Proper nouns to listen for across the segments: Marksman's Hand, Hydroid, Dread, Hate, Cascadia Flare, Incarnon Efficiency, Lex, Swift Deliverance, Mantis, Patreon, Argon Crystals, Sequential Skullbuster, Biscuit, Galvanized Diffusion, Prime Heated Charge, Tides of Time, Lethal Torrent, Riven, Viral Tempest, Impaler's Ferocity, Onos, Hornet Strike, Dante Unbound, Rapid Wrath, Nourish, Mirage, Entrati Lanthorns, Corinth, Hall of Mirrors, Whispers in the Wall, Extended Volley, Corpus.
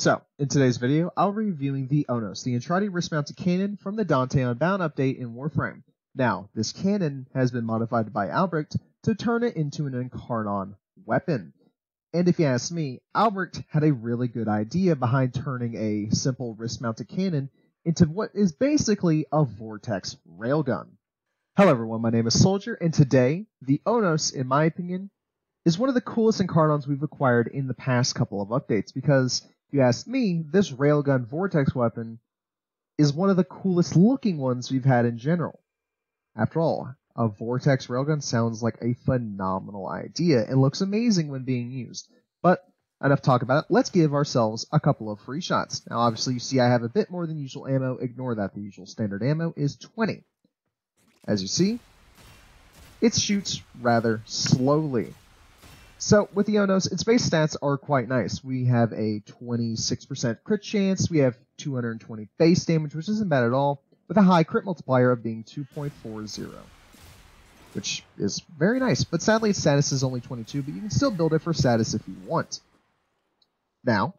So, in today's video, I'll be reviewing the Onos, the Entrati wrist-mounted cannon from the Dante Unbound update in Warframe. Now, this cannon has been modified by Albrecht to turn it into an Incarnon weapon. And if you ask me, Albrecht had a really good idea behind turning a simple wrist-mounted cannon into what is basically a Vortex Railgun. Hello everyone, my name is Soldier, and today, the Onos, in my opinion, is one of the coolest Incarnons we've acquired in the past couple of updates, because if you ask me, this Railgun Vortex weapon is one of the coolest looking ones we've had in general. After all, a Vortex Railgun sounds like a phenomenal idea and looks amazing when being used. But enough talk about it, let's give ourselves a couple of free shots. Now obviously you see I have a bit more than usual ammo, ignore that, the usual standard ammo is 20. As you see, it shoots rather slowly. So, with the Onos, its base stats are quite nice. We have a 26% crit chance, we have 220 base damage, which isn't bad at all, with a high crit multiplier of being 2.40, which is very nice. But sadly, its status is only 22, but you can still build it for status if you want. Now,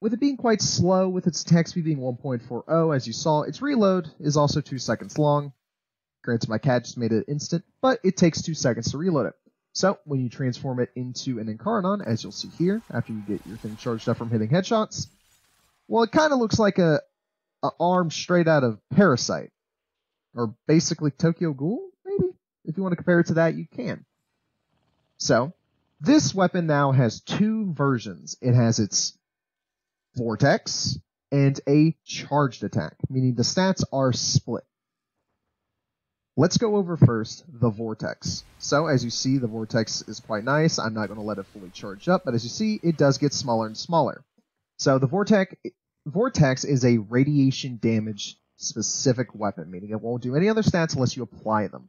with it being quite slow, with its attack speed being 1.40, as you saw, its reload is also 2 seconds long. Granted, my cat just made it instant, but it takes 2 seconds to reload it. So, when you transform it into an Incarnon, as you'll see here, after you get your thing charged up from hitting headshots, well, it kind of looks like a arm straight out of Parasite. Or basically Tokyo Ghoul, maybe? If you want to compare it to that, you can. So, this weapon now has two versions. It has its Vortex and a charged attack, meaning the stats are split. Let's go over first the Vortex. So as you see, the Vortex is quite nice. I'm not going to let it fully charge up, but as you see, it does get smaller and smaller. So the Vortex is a radiation damage specific weapon, meaning it won't do any other stats unless you apply them.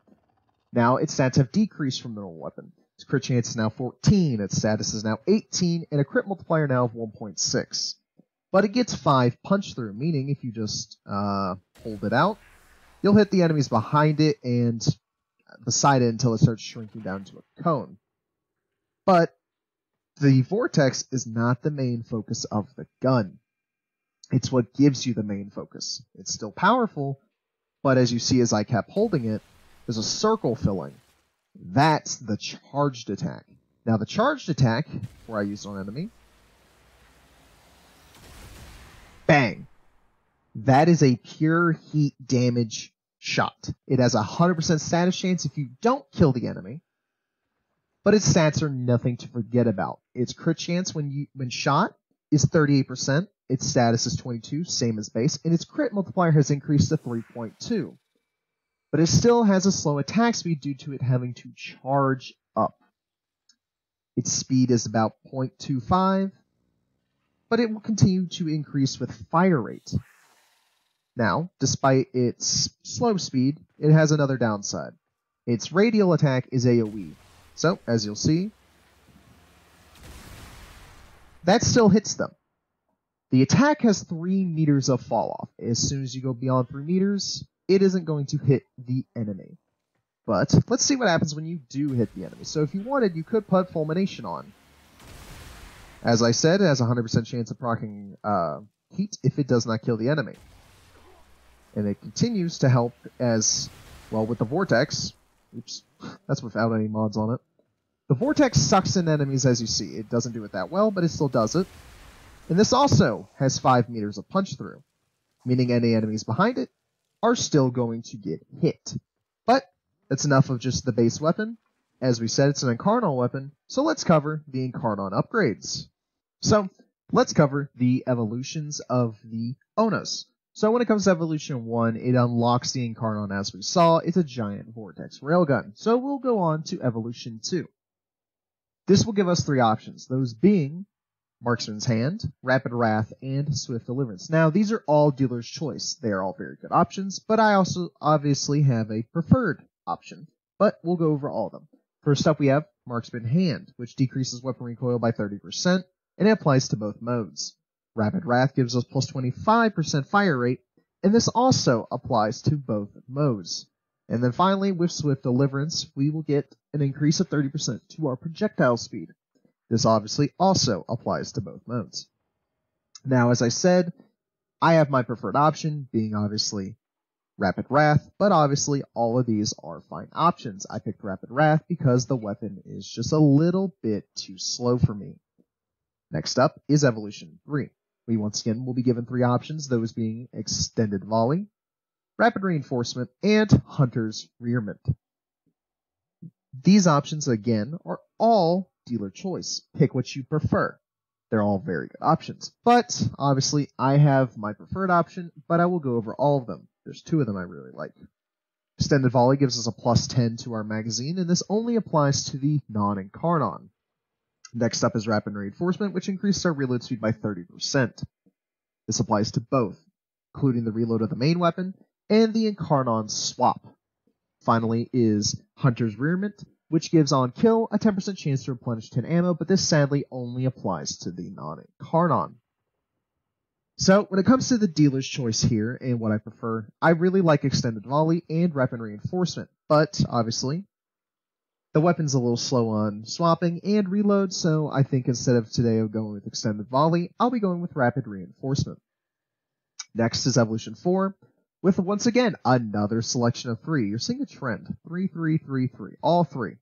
Now its stats have decreased from the normal weapon. Its crit chance is now 14, its status is now 18, and a crit multiplier now of 1.6. But it gets 5 punch through, meaning if you just hold it out, you'll hit the enemies behind it and beside it until it starts shrinking down to a cone. But the Vortex is not the main focus of the gun. It's what gives you the main focus. It's still powerful, but as you see as I kept holding it, there's a circle filling. That's the charged attack. Now the charged attack, where I used on enemy, bang! That is a pure heat damage shot. It has a 100% status chance if you don't kill the enemy, but its stats are nothing to forget about. Its crit chance when shot is 38%, its status is 22, same as base, and its crit multiplier has increased to 3.2. But it still has a slow attack speed due to it having to charge up. Its speed is about 0.25, but it will continue to increase with fire rate. Now, despite its slow speed, it has another downside. Its radial attack is AoE. So, as you'll see, that still hits them. The attack has 3 meters of falloff. As soon as you go beyond 3 meters, it isn't going to hit the enemy. But, let's see what happens when you do hit the enemy. So if you wanted, you could put Fulmination on. As I said, it has a 100% chance of proccing heat if it does not kill the enemy. And it continues to help as, well, with the Vortex. Oops, that's without any mods on it. The Vortex sucks in enemies, as you see. It doesn't do it that well, but it still does it. And this also has 5 meters of punch through, meaning any enemies behind it are still going to get hit. But that's enough of just the base weapon. As we said, it's an Incarnon weapon, so let's cover the Incarnon upgrades. So, let's cover the evolutions of the Onos. So when it comes to Evolution 1, it unlocks the Incarnon as we saw. It's a giant Vortex Railgun. So we'll go on to Evolution 2. This will give us 3 options, those being Marksman's Hand, Rapid Wrath, and Swift Deliverance. Now, these are all dealer's choice. They are all very good options, but I also obviously have a preferred option. But we'll go over all of them. First up, we have Marksman's Hand, which decreases weapon recoil by 30%, and it applies to both modes. Rapid Wrath gives us plus 25% fire rate, and this also applies to both modes. And then finally, with Swift Deliverance, we will get an increase of 30% to our projectile speed. This obviously also applies to both modes. Now, as I said, I have my preferred option, being obviously Rapid Wrath, but obviously all of these are fine options. I picked Rapid Wrath because the weapon is just a little bit too slow for me. Next up is Evolution 3. We once again will be given three options, those being Extended Volley, Rapid Reinforcement, and Hunter's Rearmament. These options, again, are all dealer choice. Pick what you prefer. They're all very good options, but obviously I have my preferred option, but I will go over all of them. There's two of them I really like. Extended Volley gives us a +10 to our magazine, and this only applies to the non-Incarnon. Next up is Rapid Reinforcement, which increases our reload speed by 30%. This applies to both, including the reload of the main weapon and the Incarnon swap. Finally is Hunter's Rearmament, which gives on kill a 10% chance to replenish 10 ammo, but this sadly only applies to the non-Incarnon. So, when it comes to the dealer's choice here, and what I prefer, I really like Extended Volley and Rapid Reinforcement, but, obviously, the weapon's a little slow on swapping and reload, so I think instead of today of going with Extended Volley, I'll be going with Rapid Reinforcement. Next is Evolution 4, with, once again, another selection of three. You're seeing a trend. Three, three, three, three. All three.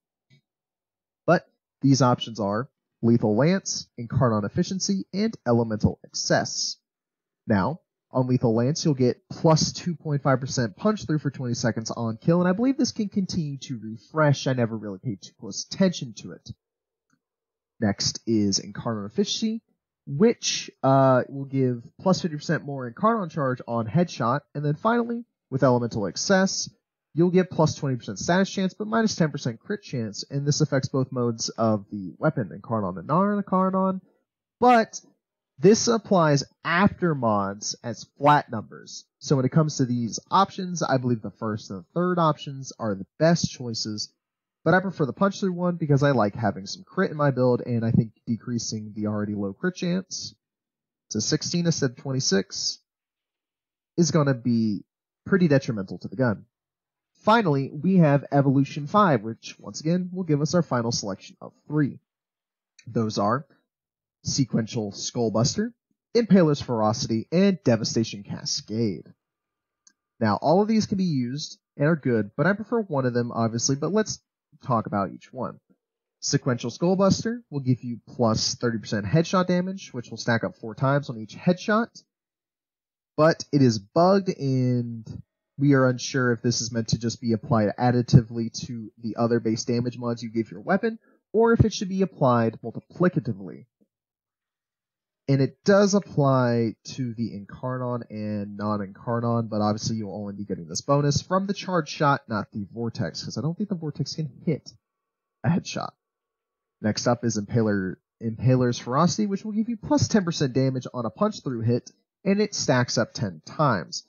But these options are Lethal Lance, Incarnon Efficiency, and Elemental Excess. Now, on Lethal Lance, you'll get plus 2.5% punch through for 20 seconds on kill, and I believe this can continue to refresh. I never really paid too close attention to it. Next is Incarnon Efficiency, which will give plus 50% more Incarnon charge on headshot, and then finally, with Elemental Excess, you'll get plus 20% status chance, but minus 10% crit chance, and this affects both modes of the weapon, Incarnon and non-Incarnon, but this applies after mods as flat numbers. So when it comes to these options, I believe the first and the third options are the best choices, but I prefer the punch through one because I like having some crit in my build, and I think decreasing the already low crit chance to 16 instead of 26 is going to be pretty detrimental to the gun. Finally, we have Evolution 5, which once again will give us our final selection of three. Those are Sequential Skullbuster, Impaler's Ferocity, and Devastation Cascade. Now, all of these can be used and are good, but I prefer one of them, obviously, but let's talk about each one. Sequential Skullbuster will give you plus 30% headshot damage, which will stack up 4 times on each headshot, but it is bugged, and we are unsure if this is meant to just be applied additively to the other base damage mods you give your weapon, or if it should be applied multiplicatively. And it does apply to the Incarnon and non-Incarnon, but obviously you'll only be getting this bonus from the charge shot, not the Vortex, because I don't think the Vortex can hit a headshot. Next up is Impaler's Ferocity, which will give you plus 10% damage on a punch-through hit, and it stacks up 10 times.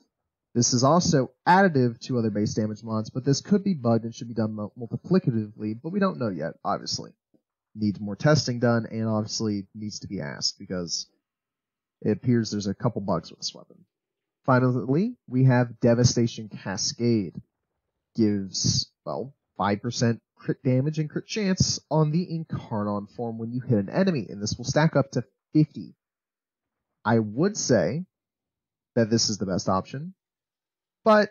This is also additive to other base damage mods, but this could be bugged and should be done multiplicatively, but we don't know yet, obviously. Needs more testing done, and obviously needs to be asked, because it appears there's a couple bugs with this weapon. Finally, we have Devastation Cascade. Gives, well, 5% crit damage and crit chance on the Incarnon form when you hit an enemy, and this will stack up to 50. I would say that this is the best option, but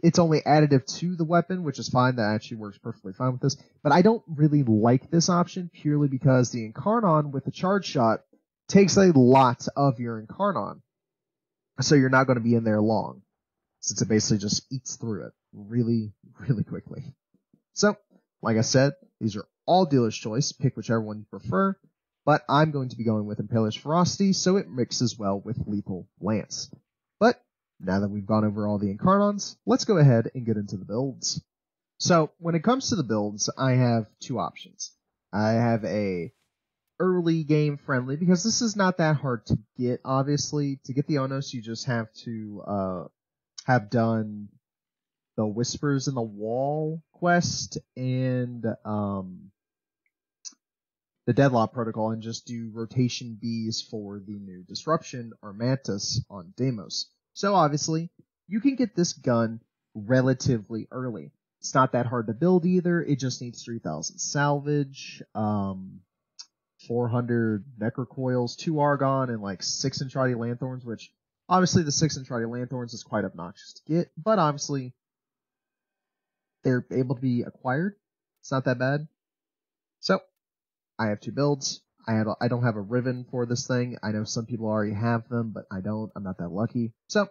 it's only additive to the weapon, which is fine. That actually works perfectly fine with this. But I don't really like this option purely because the Incarnon with the charge shot takes a lot of your Incarnon. So you're not going to be in there long, since it basically just eats through it really, really quickly. So, like I said, these are all dealer's choice. Pick whichever one you prefer. But I'm going to be going with Impaler's Ferocity, so it mixes well with Lethal Lance. But now that we've gone over all the Incarnons, let's go ahead and get into the builds. So, when it comes to the builds, I have two options. I have a early game friendly, because this is not that hard to get, obviously. To get the Onos, you just have to have done the Whispers in the Wall quest and the Deadlock Protocol, and just do rotation Bs for the new Disruption or Mantis on Deimos. So obviously, you can get this gun relatively early. It's not that hard to build either. It just needs 3,000 salvage, 400 Necrocoils, 2 Argon, and like 6 Entrati Lanthorns, which obviously the 6 Entrati Lanthorns is quite obnoxious to get, but obviously they're able to be acquired. It's not that bad. So I have 2 builds. I don't have a Riven for this thing. I know some people already have them, but I don't. I'm not that lucky. So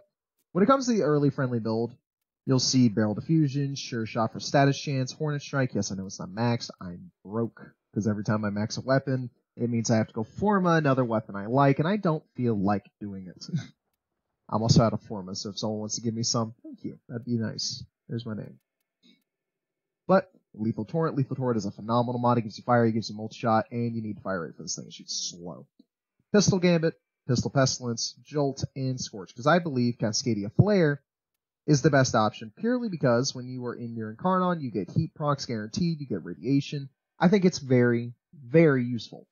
when it comes to the early friendly build, you'll see Barrel Diffusion, Sure Shot for status chance, Hornet Strike. Yes, I know it's not maxed. I'm broke because every time I max a weapon, it means I have to go Forma, another weapon I like, and I don't feel like doing it. I'm also out of Forma, so if someone wants to give me some, thank you. That'd be nice. There's my name. But Lethal Torrent. Lethal Torrent is a phenomenal mod. It gives you fire, it gives you multi-shot, and you need fire rate for this thing. It shoots slow. Pistol Gambit, Pistol Pestilence, Jolt, and Scorch. Because I believe Cascadia Flare is the best option, purely because when you are in your Incarnon, you get heat procs guaranteed, you get radiation. I think it's very, very useful.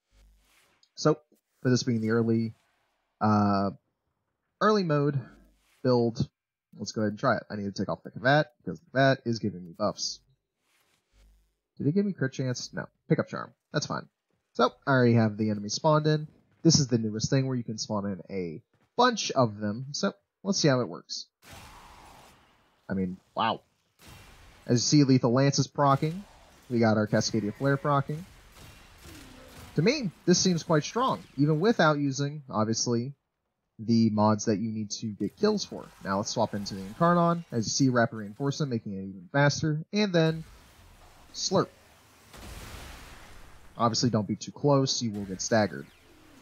So, for this being the early mode build, let's go ahead and try it. I need to take off the Kavat, because the Kavat is giving me buffs. Did it give me crit chance? No. Pickup Charm. That's fine. So, I already have the enemy spawned in. This is the newest thing where you can spawn in a bunch of them. So, let's see how it works. I mean, wow. As you see, Lethal Lance is proccing. We got our Cascadia Flare proccing. To me, this seems quite strong, even without using, obviously, the mods that you need to get kills for. Now, let's swap into the Incarnon. As you see, Rapid Reinforcement, making it even faster. And then Slurp. Obviously, don't be too close. You will get staggered.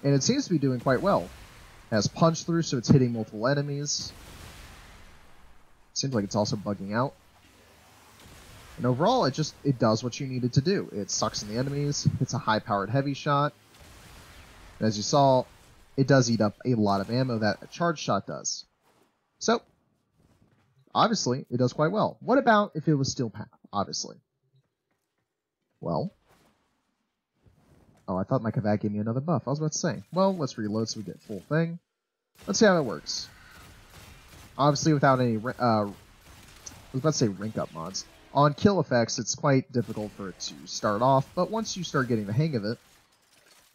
And it seems to be doing quite well. It has punch through, so it's hitting multiple enemies. Seems like it's also bugging out. And overall, it does what you need it to do. It sucks in the enemies. It's a high-powered heavy shot. And as you saw, it does eat up a lot of ammo that a charge shot does. So, obviously, it does quite well. What about if it was Steel Path, obviously? Well, oh, I thought my Kavat gave me another buff. I was about to say, well, let's reload so we get full thing. Let's see how it works. Obviously, without any, I was about to say rank up mods. On kill effects, it's quite difficult for it to start off, but once you start getting the hang of it,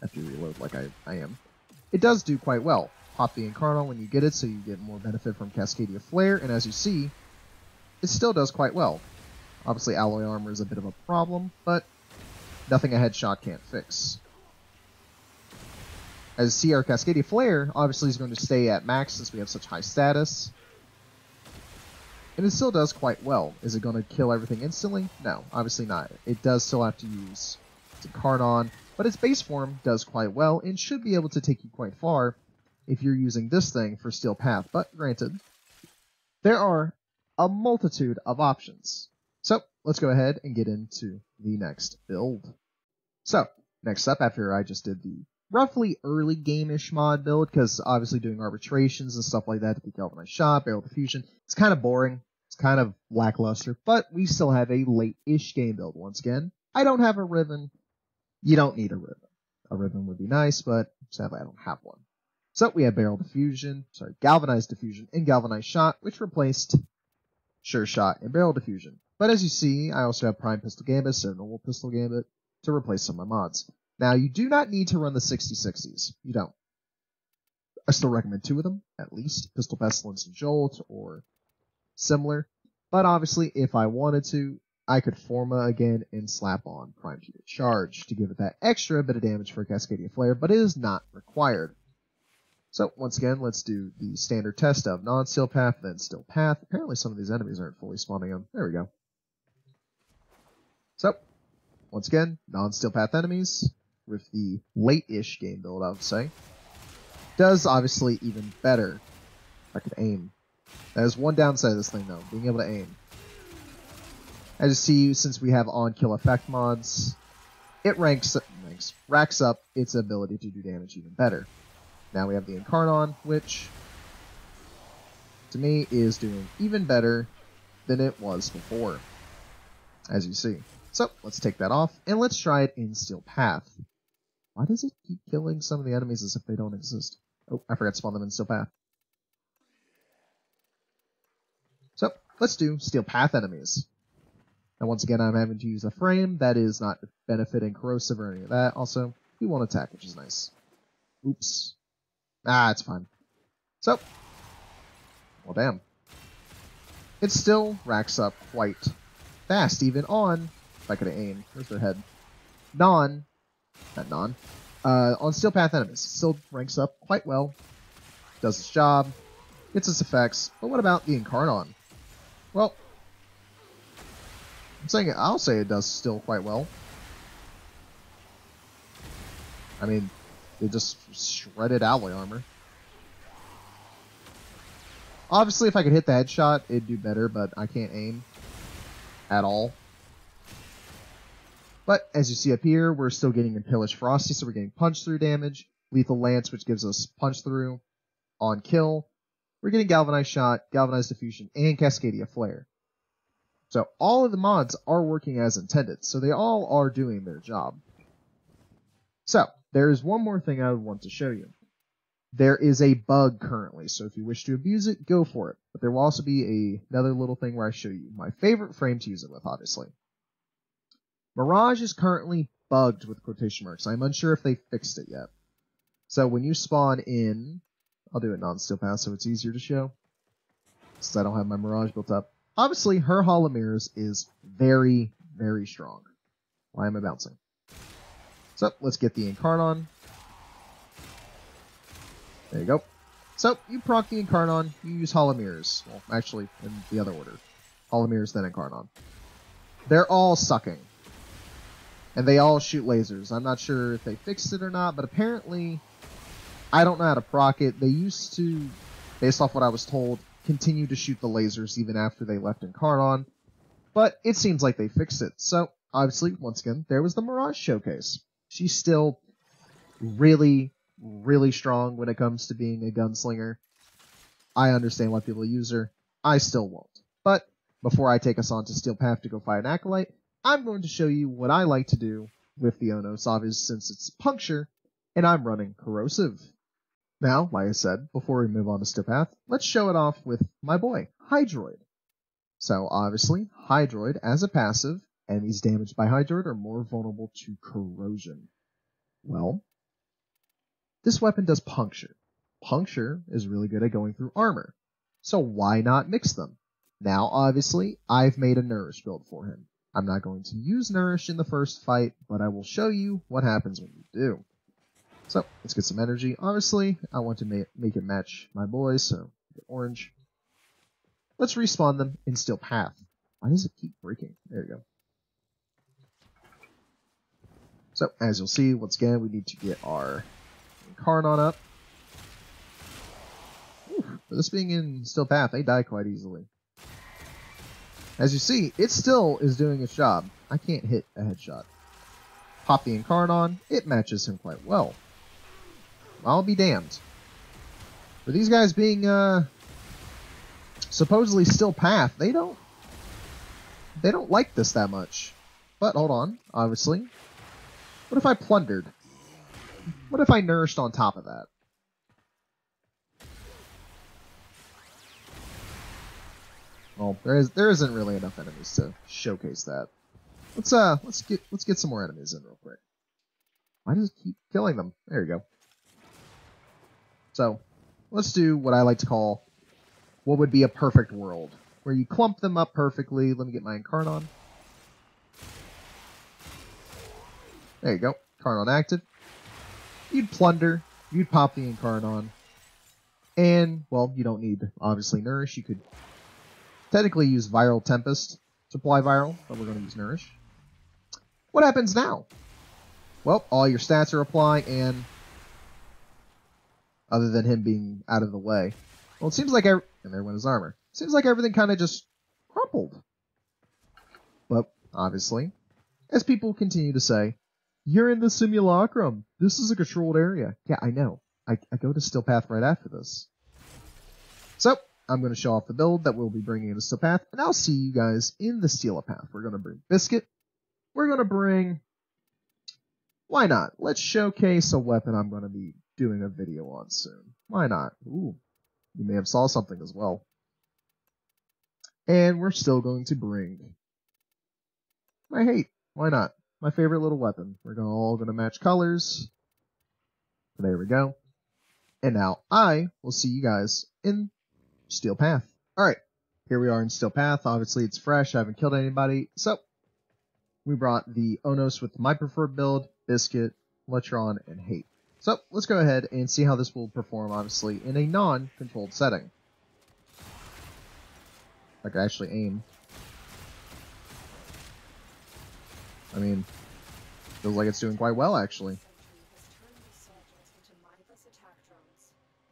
after you reload like I am, it does do quite well. Pop the Incarnon when you get it so you get more benefit from Cascadia Flare, and as you see, it still does quite well. Obviously, alloy armor is a bit of a problem, but nothing a headshot can't fix. As you see, our Cascadia Flare obviously is going to stay at max since we have such high status. And it still does quite well. Is it going to kill everything instantly? No, obviously not. It does still have to use Incarnon, but its base form does quite well and should be able to take you quite far if you're using this thing for Steel Path. But granted, there are a multitude of options. So let's go ahead and get into the next build. So next up, after I just did the roughly early game-ish mod build, because obviously doing arbitrations and stuff like that to get Galvanized Shot, Barrel Diffusion, it's kind of boring. It's kind of lackluster, but we still have a late-ish game build once again. I don't have a Riven. You don't need a Riven. A Riven would be nice, but sadly I don't have one. So we have Galvanized Diffusion and Galvanized Shot, which replaced Sure Shot and Barrel Diffusion. But as you see, I also have Prime Pistol Gambit, Seminole Pistol Gambit to replace some of my mods. Now, you do not need to run the 6060s. You don't. I still recommend 2 of them, at least. Pistol Pestilence and Jolt, or similar. But obviously, if I wanted to, I could Forma again and slap on Prime Tutor Charge to give it that extra bit of damage for Cascadia Flare, but it is not required. So, once again, let's do the standard test of non-Steel Path, then Steel Path. Apparently, some of these enemies aren't fully spawning them. There we go. So, once again, non-Steel Path enemies with the late-ish game build, I would say. Does obviously even better. I could aim. That is one downside of this thing, though, being able to aim. As you see, since we have on-kill effect mods, it racks up its ability to do damage even better. Now we have the Incarnon, which, to me, is doing even better than it was before, as you see. So, let's take that off, and let's try it in Steel Path. Why does it keep killing some of the enemies as if they don't exist? Oh, I forgot to spawn them in Steel Path. So, let's do Steel Path enemies. Now, once again, I'm having to use a frame. That is not benefiting corrosive or any of that. Also, you won't attack, which is nice. Oops. Ah, it's fine. So, well, damn. It still racks up quite fast, even on. If I could aim, where's their head? On Steel Path enemies. Still ranks up quite well. Does its job. Gets its effects. But what about the Incarnon? Well, I'm saying I'll say it does still quite well. I mean, they just shredded alloy armor. Obviously, if I could hit the headshot, it'd do better, but I can't aim at all. But as you see up here, we're still getting Impaler's Ferocity, so we're getting punch through damage. Lethal Lance, which gives us punch through on kill. We're getting Galvanized Shot, Galvanized Diffusion, and Cascadia Flare. So all of the mods are working as intended, so they all are doing their job. So, there is one more thing I would want to show you. There is a bug currently, so if you wish to abuse it, go for it. But there will also be another little thing where I show you my favorite frame to use it with, obviously. Mirage is currently bugged with quotation marks. I'm unsure if they fixed it yet. So when you spawn in... I'll do it non-steel path so it's easier to show, since I don't have my Mirage built up. Obviously, her Hall of Mirrors is very, very strong. Why am I bouncing? So, let's get the Incarnon. There you go. So, you proc the Incarnon, you use Hall of Mirrors. Well, actually, in the other order. Hall of Mirrors, then Incarnon. They're all sucking. And they all shoot lasers. I'm not sure if they fixed it or not, but apparently... I don't know how to proc it. They used to, based off what I was told, continue to shoot the lasers even after they left Incarnon, but it seems like they fixed it. So, obviously, once again, there was the Mirage showcase. She's still really, really strong when it comes to being a gunslinger. I understand why people use her. I still won't. But before I take us on to Steel Path to go fight an Acolyte, I'm going to show you what I like to do with the Onos, obviously, since it's Puncture, and I'm running Corrosive. Now, like I said, before we move on to Steel Path, let's show it off with my boy, Hydroid. So, obviously, Hydroid, as a passive, enemies damaged by Hydroid are more vulnerable to corrosion. Well, this weapon does Puncture. Puncture is really good at going through armor, so why not mix them? Now, obviously, I've made a Nourish build for him. I'm not going to use Nourish in the first fight, but I will show you what happens when you do. So, let's get some energy. Obviously, I want to make it match my boys, so get orange. Let's respawn them in Steel Path. Why does it keep breaking? There you go. So, as you'll see, once again, we need to get our Incarnon up. Oof, for this being in Steel Path, they die quite easily. As you see, it still is doing its job. I can't hit a headshot. Pop the Incarnon, it matches him quite well. I'll be damned. For these guys being supposedly Steel Path, they don't like this that much. But hold on, obviously. What if I plundered? What if I nourished on top of that? Well, there isn't really enough enemies to showcase that. Let's get some more enemies in real quick. Why does it keep killing them? There you go. So, let's do what I like to call what would be a perfect world, where you clump them up perfectly. Let me get my Incarnon. There you go. Incarnon active. You'd plunder. You'd pop the Incarnon. And, well, you don't need, obviously, Nourish. You could technically use Viral Tempest to apply Viral, but we're going to use Nourish. What happens now? Well, all your stats are applied, and... other than him being out of the way. Well, it seems like and there went his armor. Seems like everything kind of just crumpled. But, obviously, as people continue to say, you're in the simulacrum. This is a controlled area. Yeah, I know. I go to Steel Path right after this. So, I'm going to show off the build that we'll be bringing into Steel Path, and I'll see you guys in the Steel Path. We're going to bring Biscuit. We're going to bring... why not? Let's showcase a weapon I'm going to be doing a video on soon. Why not? Ooh, you may have saw something as well. And we're still going to bring... I hate. Why not? my favorite little weapon. We're all going to match colors. There we go. And now I will see you guys in Steel Path. Alright, here we are in Steel Path. Obviously it's fresh, I haven't killed anybody, so we brought the Onos with my preferred build, Biscuit, Lechron, and Hate. So let's go ahead and see how this will perform, obviously, in a non-controlled setting. I could actually aim. I mean, feels like it's doing quite well, actually.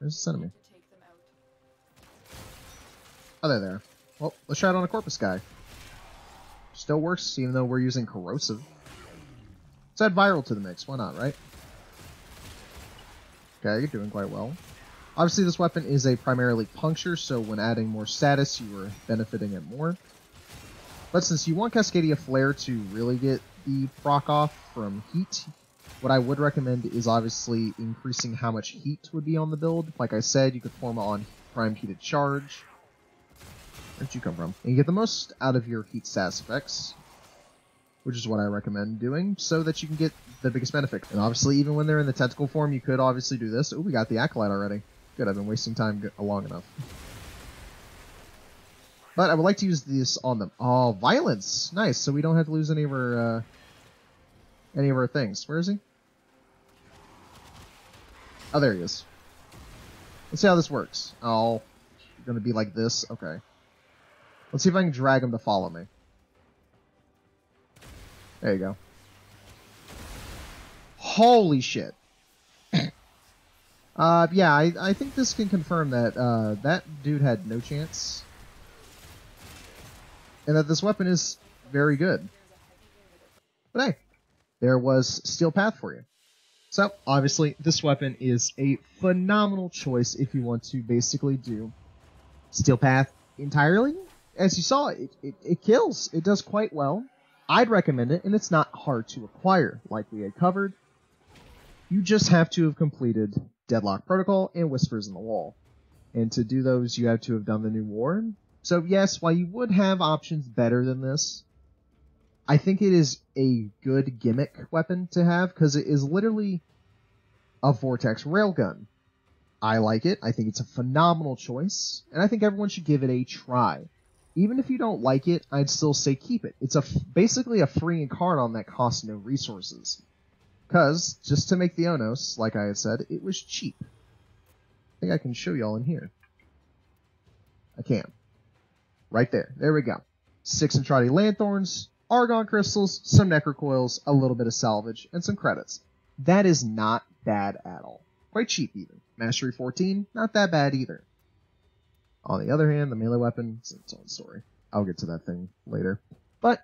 There's this enemy. Oh, they're there. Well, let's try it on a Corpus guy. Still works, even though we're using Corrosive. Let's add Viral to the mix. Why not, right? Okay, you're doing quite well. Obviously, this weapon is a primarily puncture, so when adding more status, you are benefiting it more. But since you want Cascadia Flare to really get the proc off from heat, what I would recommend is obviously increasing how much heat would be on the build. Like I said, you could form on Prime Heated Charge. Where'd you come from? And you get the most out of your heat stats effects, which is what I recommend doing, so that you can get the biggest benefit. And obviously, even when they're in the tentacle form, you could obviously do this. Ooh, we got the Acolyte already. Good, I've been wasting time long enough. But I would like to use this on them. Oh, Violence! Nice, so we don't have to lose any of our things. Where is he? Oh, there he is. Let's see how this works. Oh, you're gonna be like this? Okay. Let's see if I can drag him to follow me. There you go. Holy shit. Yeah, I think this can confirm that that dude had no chance. And that this weapon is very good. But hey, there was Steel Path for you. So, obviously, this weapon is a phenomenal choice if you want to basically do Steel Path entirely. As you saw, it kills. It does quite well. I'd recommend it, and it's not hard to acquire, like we had covered. You just have to have completed Deadlock Protocol and Whispers in the Wall. And to do those, you have to have done the New War. So yes, while you would have options better than this, I think it is a good gimmick weapon to have, because it is literally a Vortex Railgun. I like it. I think it's a phenomenal choice, and I think everyone should give it a try. Even if you don't like it, I'd still say keep it. It's basically a free Incarnon that costs no resources. Because, just to make the Onos, like I had said, it was cheap. I think I can show y'all in here. I can. Right there. There we go. 6 Entrati Lanthorns, Argon Crystals, some Necrocoils, a little bit of salvage, and some credits. That is not bad at all. Quite cheap, even. Mastery 14, not that bad either. On the other hand, the melee weapon, it's its own story. I'll get to that thing later. But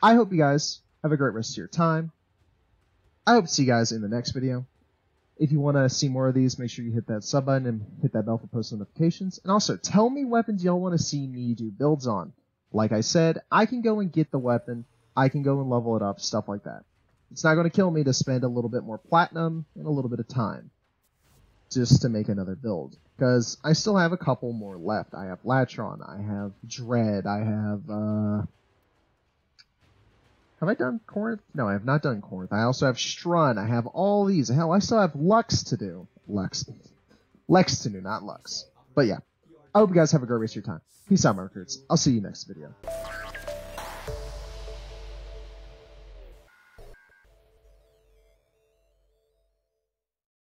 I hope you guys have a great rest of your time. I hope to see you guys in the next video. If you want to see more of these, make sure you hit that sub button and hit that bell for post notifications. And also, tell me weapons y'all want to see me do builds on. Like I said, I can go and get the weapon. I can go and level it up, stuff like that. It's not going to kill me to spend a little bit more platinum and a little bit of time just to make another build, because I still have a couple more left. I have Latron, I have Dread, I have, have I done Corinth? No, I have not done Corinth. I also have Strun, I have all these. Hell, I still have Lux to do. Lex to do, not Lux. But yeah, I hope you guys have a great rest of your time. Peace out, my recruits. I'll see you next video.